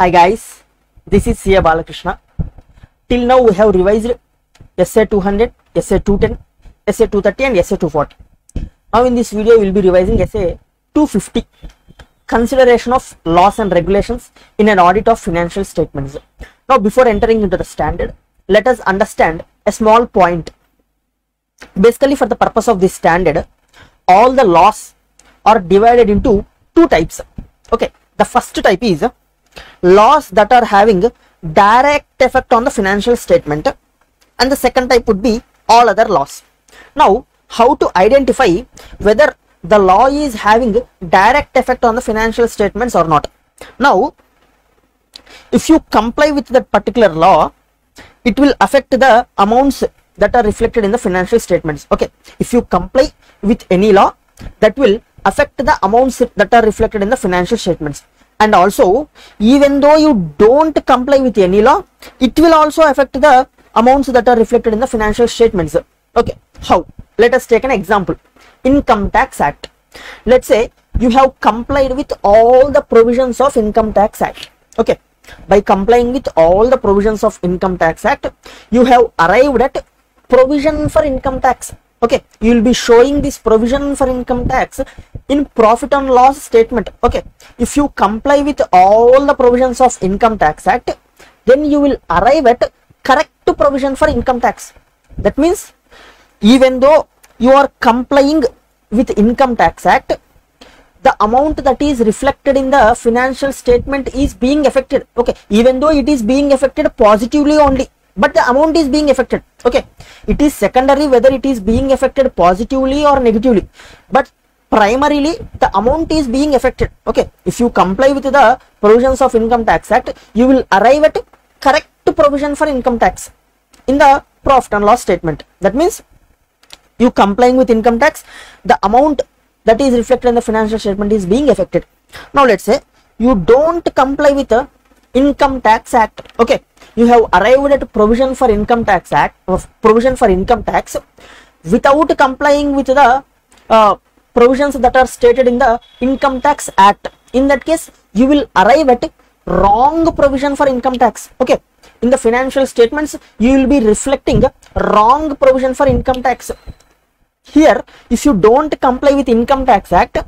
Hi guys, this is C.A. Balakrishna. Till now we have revised SA 200, SA 210, SA 230 and SA 240. Now in this video we will be revising SA 250, consideration of laws and regulations in an audit of financial statements. Now before entering into the standard, let us understand a small point. Basically, for the purpose of this standard, all the laws are divided into two types. Okay, the first type is laws that are having direct effect on the financial statement, and the second type would be all other laws. Now, how to identify whether the law is having direct effect on the financial statements or not? Now, if you comply with that particular law, it will affect the amounts that are reflected in the financial statements. Okay, if you comply with any law, that will affect the amounts that are reflected in the financial statements. And also, even though you don't comply with any law, it will also affect the amounts that are reflected in the financial statements. Okay, how? Let us take an example. Income Tax Act. Let's say you have complied with all the provisions of Income Tax Act. Okay, by complying with all the provisions of Income Tax Act, you have arrived at provision for income tax. Okay, you will be showing this provision for income tax in profit and loss statement. Okay, if you comply with all the provisions of Income Tax Act, then you will arrive at correct provision for income tax. That means, even though you are complying with Income Tax Act, the amount that is reflected in the financial statement is being affected. Okay, even though it is being affected positively only, but the amount is being affected. Okay, it is secondary whether it is being affected positively or negatively, but primarily the amount is being affected. Okay, if you comply with the provisions of Income Tax Act, you will arrive at correct provision for income tax in the profit and loss statement. That means, you complying with income tax, the amount that is reflected in the financial statement is being affected. Now let's say you don't comply with the Income Tax Act. Okay, you have arrived at provision for income tax act, provision for income tax, without complying with the provisions that are stated in the Income Tax Act. In that case, you will arrive at wrong provision for income tax. Okay, in the financial statements, you will be reflecting wrong provision for income tax. Here, if you don't comply with Income Tax Act,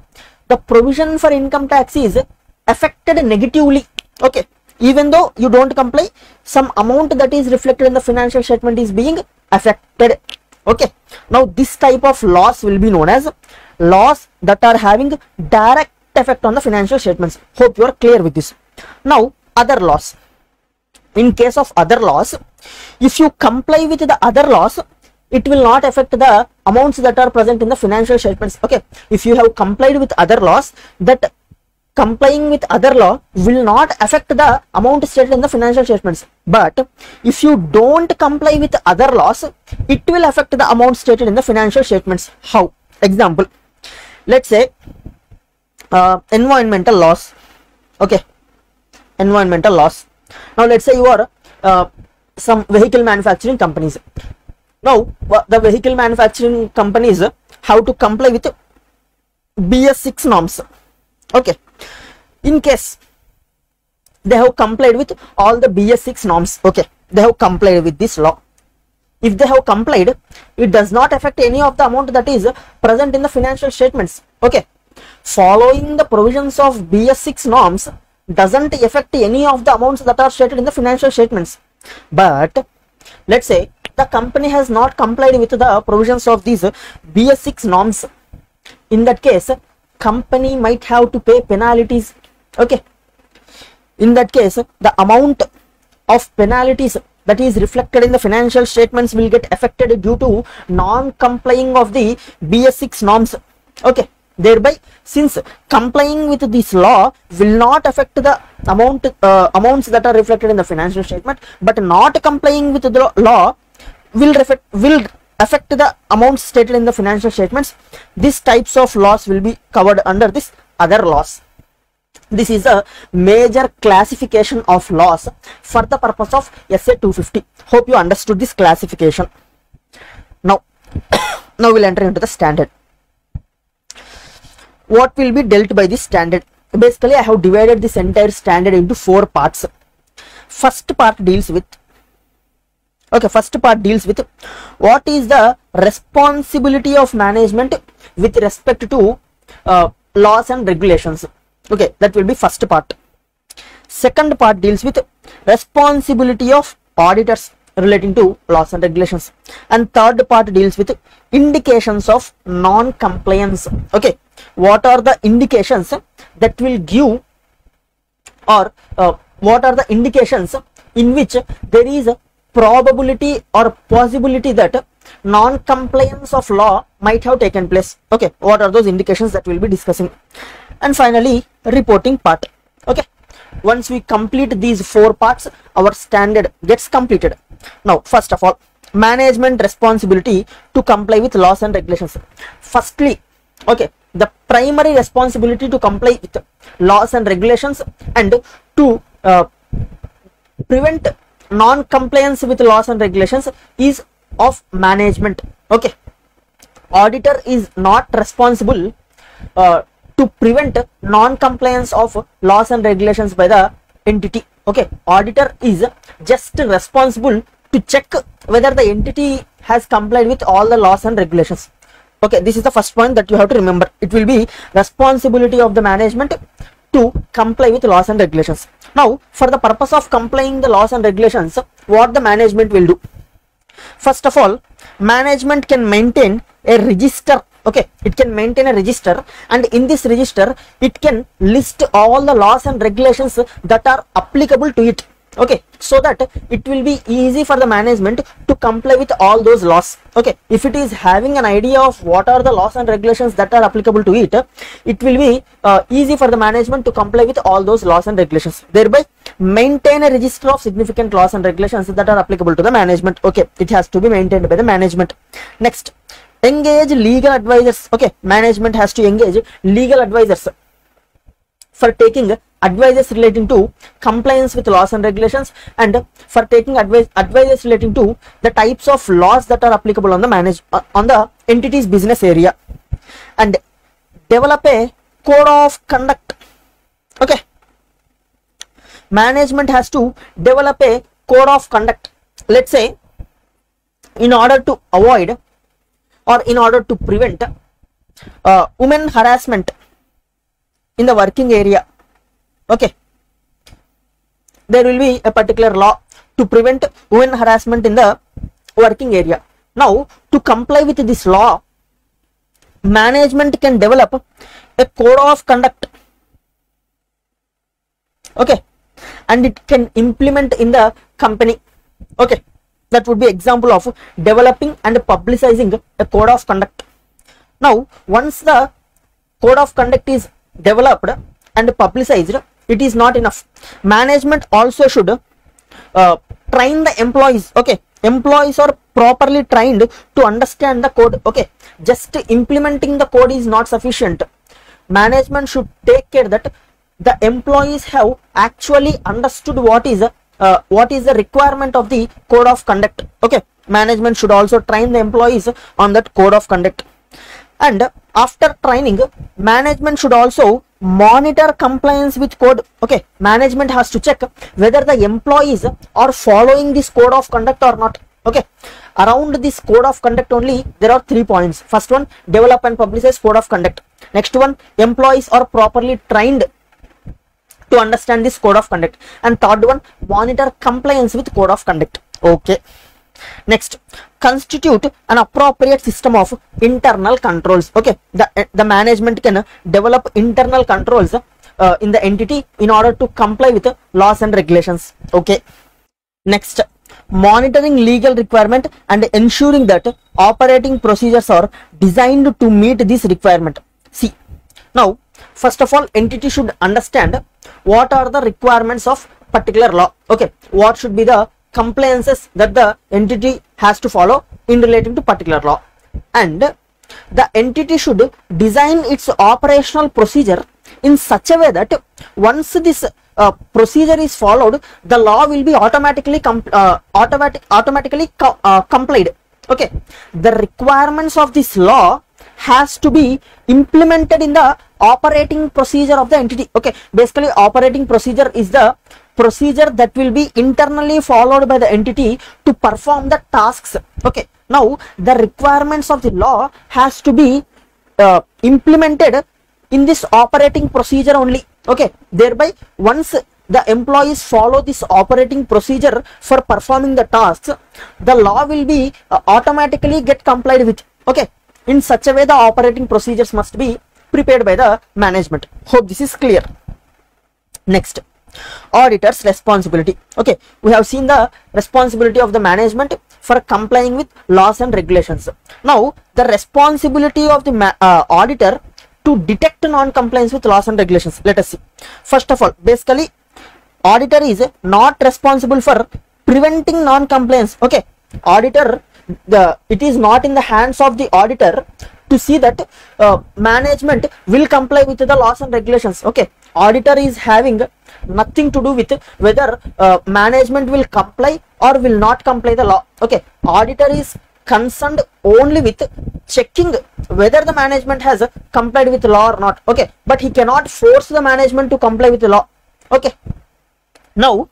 the provision for income tax is affected negatively. Okay, even though you don't comply, some amount that is reflected in the financial statement is being affected. Okay, now this type of loss will be known as laws that are having direct effect on the financial statements. Hope you are clear with this. Now, other laws. In case of other laws, if you comply with the other laws, it will not affect the amounts that are present in the financial statements. Okay, if you have complied with other laws, that complying with other law will not affect the amount stated in the financial statements. But if you don't comply with other laws, it will affect the amount stated in the financial statements. How? Example, let's say environmental laws. Okay, environmental laws. Now let's say you are some vehicle manufacturing companies. Now the vehicle manufacturing companies have to comply with BS6 norms. Okay, in case they have complied with all the BS6 norms, okay, they have complied with this law. If they have complied, it does not affect any of the amount that is present in the financial statements. Okay, following the provisions of BS6 norms doesn't affect any of the amounts that are stated in the financial statements. But let's say the company has not complied with the provisions of these BS6 norms. In that case, company might have to pay penalties. Okay, in that case, the amount of penalties that is reflected in the financial statements will get affected due to non-complying of the BS6 norms. Okay, thereby, since complying with this law will not affect the amount amounts that are reflected in the financial statement, but not complying with the law will affect the amounts stated in the financial statements. These types of laws will be covered under this other laws. This is a major classification of laws for the purpose of SA 250. Hope you understood this classification. Now we'll enter into the standard. What will be dealt by this standard? basically I have divided this entire standard into four parts. First part deals with what is the responsibility of management with respect to laws and regulations. Okay, that will be first part. Second part deals with responsibility of auditors relating to laws and regulations, and third part deals with indications of non-compliance. Okay, what are the indications that will give, or what are the indications in which there is a probability or possibility that non-compliance of law might have taken place. Okay, what are those indications that we'll be discussing? And finally, reporting part. Okay, once we complete these four parts, our standard gets completed. Now, first of all, management responsibility to comply with laws and regulations. Firstly, okay, the primary responsibility to comply with laws and regulations and to prevent non-compliance with laws and regulations is of management. Okay, auditor is not responsible to prevent non-compliance of laws and regulations by the entity. Okay, auditor is just responsible to check whether the entity has complied with all the laws and regulations. Okay, this is the first point that you have to remember. It will be responsibility of the management to comply with laws and regulations. Now, for the purpose of complying the laws and regulations, what the management will do? First of all, management can maintain a register. Okay, it can maintain a register, and in this register, it can list all the laws and regulations that are applicable to it. Okay, so that it will be easy for the management to comply with all those laws. Okay, if it is having an idea of what are the laws and regulations that are applicable to it, it will be easy for the management to comply with all those laws and regulations, thereby maintain a register of significant laws and regulations that are applicable to the management. Okay, it has to be maintained by the management. Next, engage legal advisors. Okay, management has to engage legal advisors for taking advices relating to compliance with laws and regulations, and for taking advices relating to the types of laws that are applicable on the entity's business area, and develop a code of conduct. Okay, management has to develop a code of conduct. Let's say, in order to avoid or in order to prevent women harassment in the working area, okay, there will be a particular law to prevent women harassment in the working area. Now, to comply with this law, management can develop a code of conduct, okay, and it can implement in the company. Okay, that would be example of developing and publicizing a code of conduct. Now, once the code of conduct is developed and publicized, it is not enough. Management also should train the employees. Okay, employees are properly trained to understand the code. Okay, just implementing the code is not sufficient. Management should take care that the employees have actually understood what is the requirement of the code of conduct. Okay, management should also train the employees on that code of conduct. And after training, management should also monitor compliance with code. Okay, management has to check whether the employees are following this code of conduct or not. Okay, around this code of conduct only there are 3 points. First one, develop and publicize code of conduct. Next one, employees are properly trained to understand this code of conduct. And third one, monitor compliance with code of conduct. Okay, next, constitute an appropriate system of internal controls. Okay, the management can develop internal controls in the entity in order to comply with laws and regulations. Okay, next, monitoring legal requirement and ensuring that operating procedures are designed to meet this requirement. See, now first of all, entity should understand what are the requirements of particular law. Okay, what should be the compliances that the entity has to follow in relating to particular law, and the entity should design its operational procedure in such a way that once this procedure is followed, the law will be automatically complied. Okay, the requirements of this law has to be implemented in the operating procedure of the entity. Okay, basically operating procedure is the procedure that will be internally followed by the entity to perform the tasks. Okay, now the requirements of the law has to be implemented in this operating procedure only. Okay, thereby once the employees follow this operating procedure for performing the tasks, the law will be automatically get complied with. Okay, in such a way the operating procedures must be prepared by the management. Hope this is clear. Next, auditor's responsibility. Okay, we have seen the responsibility of the management for complying with laws and regulations. Now the responsibility of the auditor to detect non-compliance with laws and regulations. Let us see. First of all, basically auditor is not responsible for preventing non-compliance. Okay, auditor, it is not in the hands of the auditor to see that management will comply with the laws and regulations. Okay, auditor is having nothing to do with whether management will comply or will not comply the law. Okay, auditor is concerned only with checking whether the management has complied with law or not. Okay, but he cannot force the management to comply with the law. Okay, now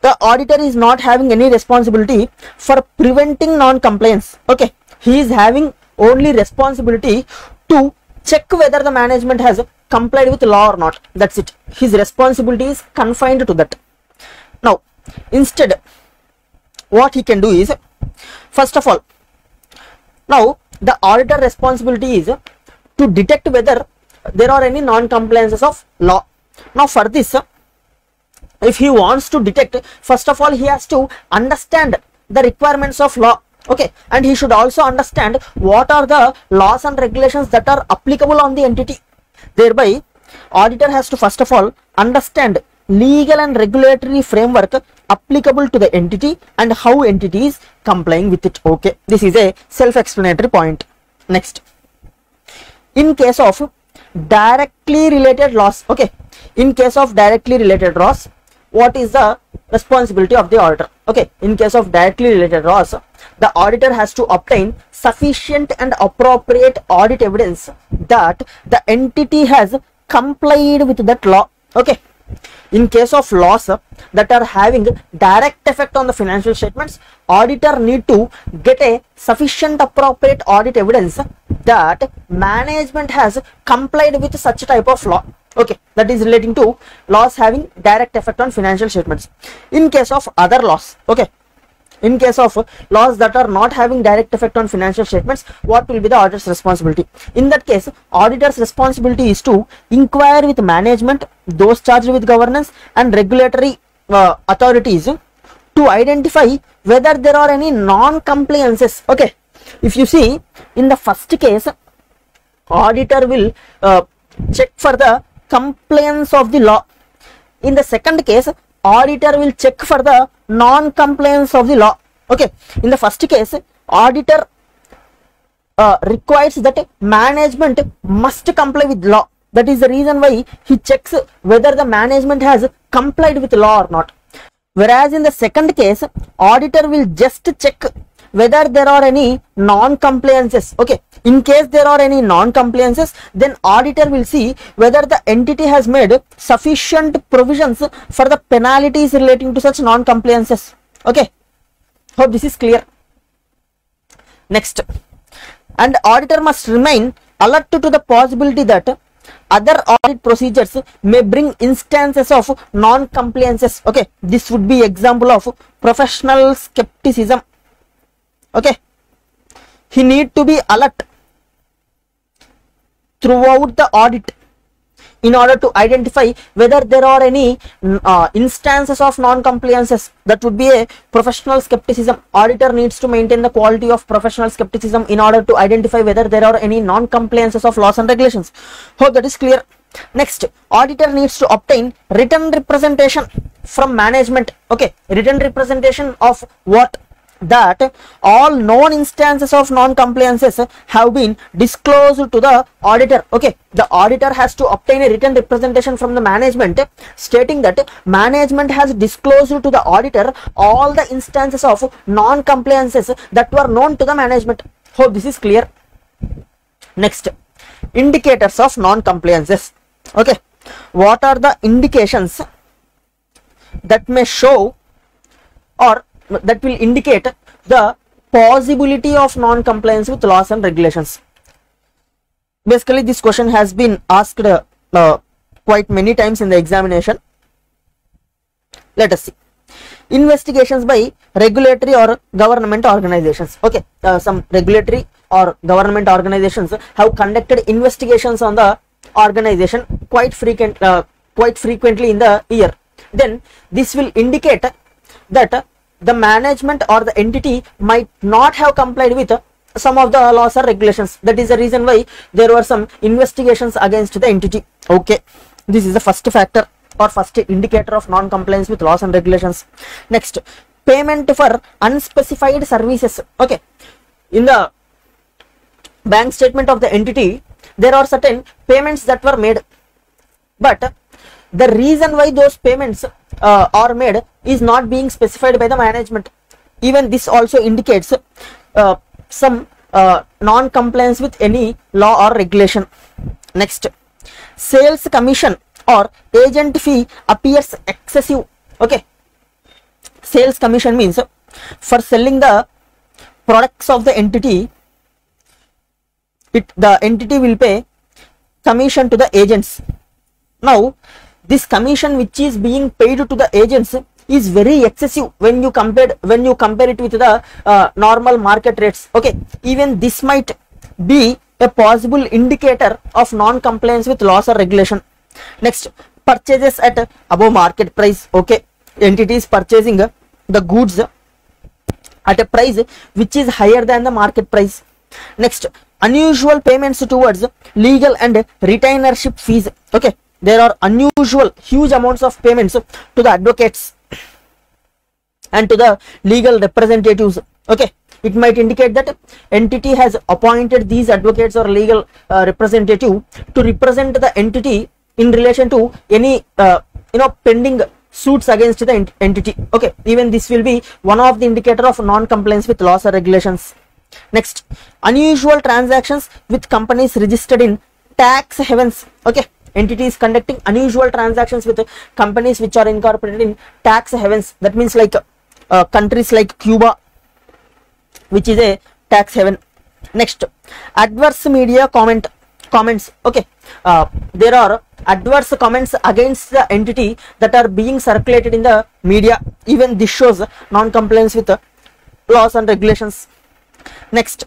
the auditor is not having any responsibility for preventing non-compliance. Okay, he is having only responsibility to check whether the management has complied with law or not. That's it. His responsibility is confined to that. Now instead what he can do is, first of all, now the auditor responsibility is to detect whether there are any non-compliances of law. Now for this, if he wants to detect, first of all he has to understand the requirements of law. Okay, and he should also understand what are the laws and regulations that are applicable on the entity. Thereby auditor has to first of all understand legal and regulatory framework applicable to the entity and how entity is complying with it. Okay, this is a self-explanatory point. Next, in case of directly related laws. Okay, in case of directly related laws, what is the responsibility of the auditor? Okay, in case of directly related laws, the auditor has to obtain sufficient and appropriate audit evidence that the entity has complied with that law. Okay, in case of laws that are having direct effect on the financial statements, auditor need to get a sufficient appropriate audit evidence that management has complied with such type of law. Okay, that is relating to laws having direct effect on financial statements. In case of other laws, okay, in case of laws that are not having direct effect on financial statements, what will be the auditor's responsibility? In that case, auditor's responsibility is to inquire with management, those charged with governance and regulatory authorities to identify whether there are any non-compliances. Okay, if you see in the first case, auditor will check for the compliance of the law. In the second case, auditor will check for the non-compliance of the law. Okay, in the first case, auditor requires that management must comply with law. That is the reason why he checks whether the management has complied with law or not. Whereas in the second case, auditor will just check whether there are any non-compliances. Okay, in case there are any non-compliances, then auditor will see whether the entity has made sufficient provisions for the penalties relating to such non-compliances. Okay, hope this is clear. Next, and auditor must remain alert to the possibility that other audit procedures may bring instances of non-compliances. Okay, this would be example of professional skepticism. Okay, he need to be alert throughout the audit in order to identify whether there are any instances of non-compliances. That would be a professional skepticism. Auditor needs to maintain the quality of professional skepticism in order to identify whether there are any non-compliances of laws and regulations. Hope that is clear. Next, auditor needs to obtain written representation from management. Okay, written representation of what? That all known instances of non-compliances have been disclosed to the auditor. Okay, the auditor has to obtain a written representation from the management stating that management has disclosed to the auditor all the instances of non-compliances that were known to the management. Hope this is clear. Next, Indicators of non-compliances. Okay, what are the indications that may show or that will indicate the possibility of non-compliance with laws and regulations? Basically, this question has been asked quite many times in the examination. Let us see. Investigations by regulatory or government organizations. Okay, some regulatory or government organizations have conducted investigations on the organization quite frequently in the year. Then this will indicate that the management or the entity might not have complied with some of the laws or regulations. That is the reason why there were some investigations against the entity. Okay, this is the first factor or first indicator of non-compliance with laws and regulations. Next, payment for unspecified services. Okay, in the bank statement of the entity, there are certain payments that were made, but the reason why those payments are made is not being specified by the management. Even this also indicates some non-compliance with any law or regulation. Next, sales commission or agent fee appears excessive. Okay, sales commission means for selling the products of the entity, the entity will pay commission to the agents. Now, this commission which is being paid to the agents is very excessive when you compare it with the normal market rates. Okay, even this might be a possible indicator of non-compliance with laws or regulation. Next, purchases at above market price. Okay, entity is purchasing the goods at a price which is higher than the market price. Next, unusual payments towards legal and retainership fees. Okay, there are unusual huge amounts of payments to the advocates and to the legal representatives. Okay, it might indicate that entity has appointed these advocates or legal representative to represent the entity in relation to any pending suits against the entity. Okay, even this will be one of the indicator of non-compliance with laws or regulations. Next, unusual transactions with companies registered in tax havens. Okay, entity is conducting unusual transactions with companies which are incorporated in tax havens. That means like countries like Cuba, which is a tax haven. Next, adverse media comments. Okay, there are adverse comments against the entity that are being circulated in the media. Even this shows non-compliance with laws and regulations. Next,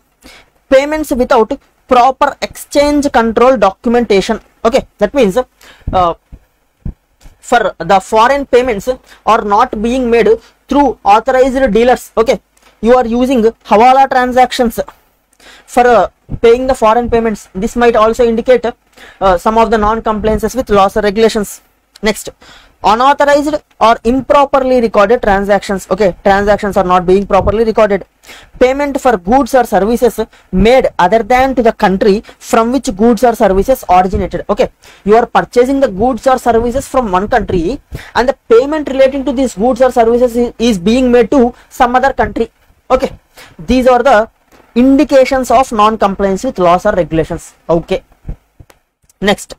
payments without proper exchange control documentation. Okay, that means for the foreign payments are not being made through authorized dealers. Okay, you are using Hawala transactions for paying the foreign payments. This might also indicate some of the non-compliances with laws or regulations. Next, unauthorized or improperly recorded transactions. Okay, transactions are not being properly recorded. Payment for goods or services made other than to the country from which goods or services originated. Okay, you are purchasing the goods or services from one country and the payment relating to these goods or services is being made to some other country. Okay, these are the indications of non-compliance with laws or regulations. Okay, next,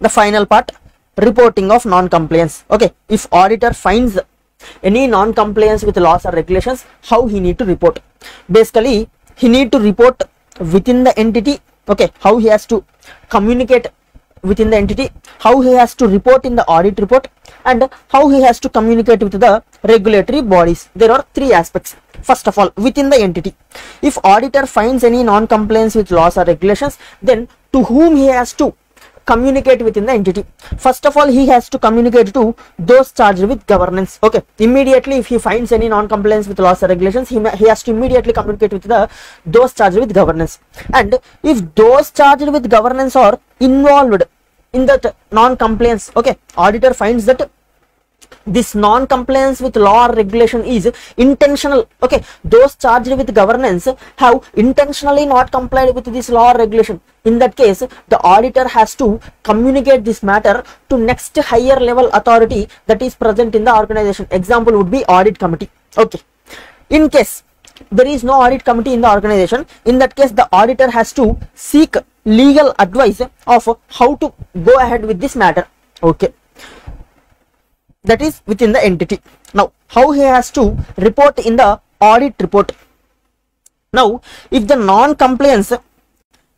the final part, reporting of non-compliance. Okay, if auditor finds any non-compliance with laws or regulations, how he need to report? Basically, he need to report within the entity. Okay, how he has to communicate within the entity, how he has to report in the audit report, and how he has to communicate with the regulatory bodies. There are three aspects. First of all, within the entity, if auditor finds any non-compliance with laws or regulations, then to whom he has to communicate within the entity? First of all, he has to communicate to those charged with governance. Okay, immediately if he finds any non-compliance with laws or regulations, he has to immediately communicate with those charged with governance. And if those charged with governance are involved in that non-compliance, okay, auditor finds that this non-compliance with law or regulation is intentional. Okay, those charged with governance have intentionally not complied with this law or regulation. In that case, the auditor has to communicate this matter to next higher level authority that is present in the organization. Example would be audit committee. Okay, in case there is no audit committee in the organization, in that case the auditor has to seek legal advice of how to go ahead with this matter, okay, that is within the entity. Now how he has to report in the audit report. Now if the non-compliance,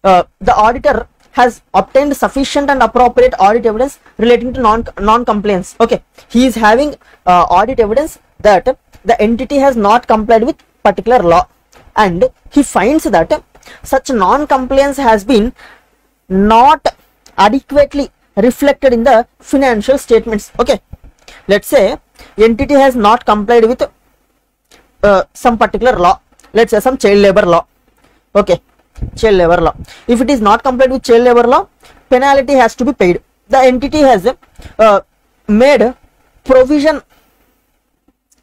the auditor has obtained sufficient and appropriate audit evidence relating to non-compliance, okay, he is having audit evidence that the entity has not complied with particular law, and he finds that such non-compliance has been not adequately reflected in the financial statements. Okay, let's say entity has not complied with some particular law, let's say some child labor law, okay, child labor law. If it is not complied with child labor law, penalty has to be paid. The entity has made provision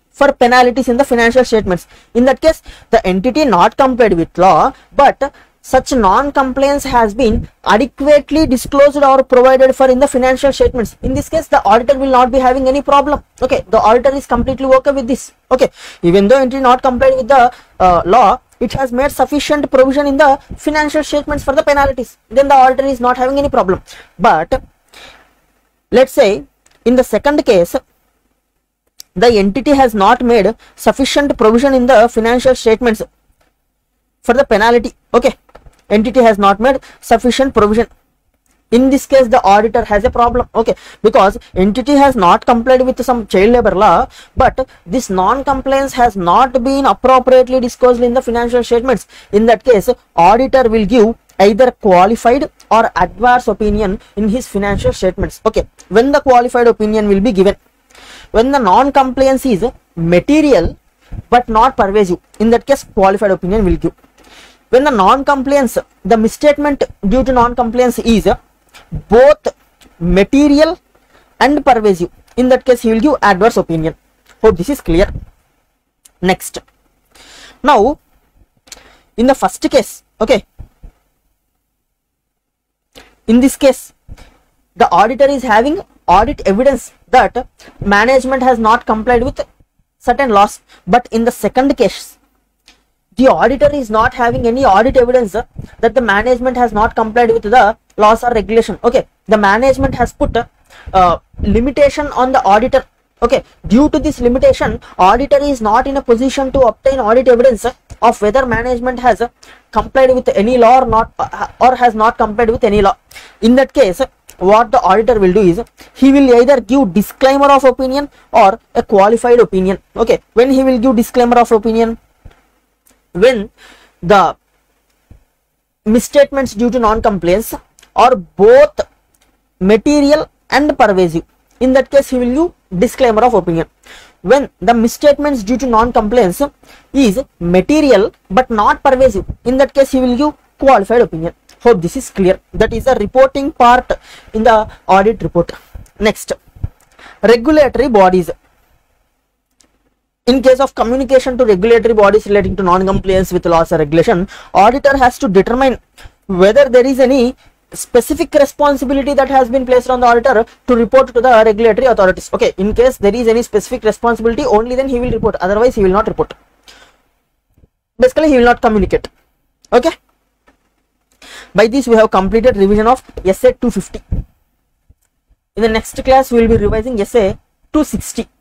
for penalties in the financial statements. In that case, the entity not complied with law, but such non-compliance has been adequately disclosed or provided for in the financial statements. In this case, the auditor will not be having any problem. Okay, the auditor is completely okay with this. Okay, even though entity not complied with the law, it has made sufficient provision in the financial statements for the penalties, then the auditor is not having any problem. But let's say in the second case, the entity has not made sufficient provision in the financial statements for the penalty. Okay, entity has not made sufficient provision. In this case, the auditor has a problem, okay, because entity has not complied with some child labor law, but this non-compliance has not been appropriately disclosed in the financial statements. In that case, auditor will give either qualified or adverse opinion in his financial statements. Okay, when the qualified opinion will be given? When the non-compliance is material but not pervasive, in that case qualified opinion will give. When the non-compliance, the misstatement due to non-compliance is both material and pervasive, in that case he will give adverse opinion. Hope this is clear. Next, now in the first case, okay, in this case the auditor is having audit evidence that management has not complied with certain laws, but in the second case the auditor is not having any audit evidence that the management has not complied with the laws or regulation. Okay, the management has put limitation on the auditor. Okay, due to this limitation, auditor is not in a position to obtain audit evidence of whether management has complied with any law or not, or has not complied with any law. In that case, what the auditor will do is he will either give disclaimer of opinion or a qualified opinion. Okay, when he will give disclaimer of opinion? When the misstatements due to non-compliance are both material and pervasive, in that case he will give disclaimer of opinion. When the misstatements due to non-compliance is material but not pervasive, in that case he will give qualified opinion. Hope this is clear. That is the reporting part in the audit report. Next, regulatory bodies. In case of communication to regulatory bodies relating to non-compliance with laws or regulation, auditor has to determine whether there is any specific responsibility that has been placed on the auditor to report to the regulatory authorities. Okay, in case there is any specific responsibility, only then he will report, otherwise he will not report. Basically, he will not communicate. Okay. By this we have completed revision of SA 250. In the next class we will be revising SA 260.